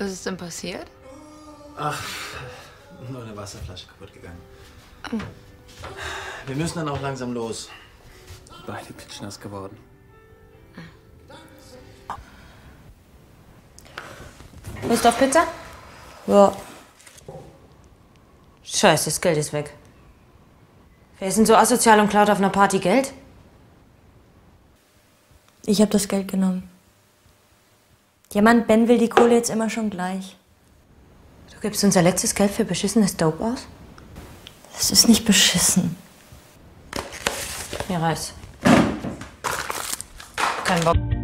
Was ist denn passiert? Ach, nur eine Wasserflasche kaputt gegangen. Wir müssen dann auch langsam los. Beide klitschnass geworden. Lust auf Pizza? Ja. Scheiße, das Geld ist weg. Wer ist denn so asozial und klaut auf einer Party Geld? Ich habe das Geld genommen. Jemand, Ben will die Kohle jetzt immer schon gleich. Du gibst unser letztes Geld für beschissenes Dope aus? Das ist nicht beschissen. Mir reicht's. Kein Bock.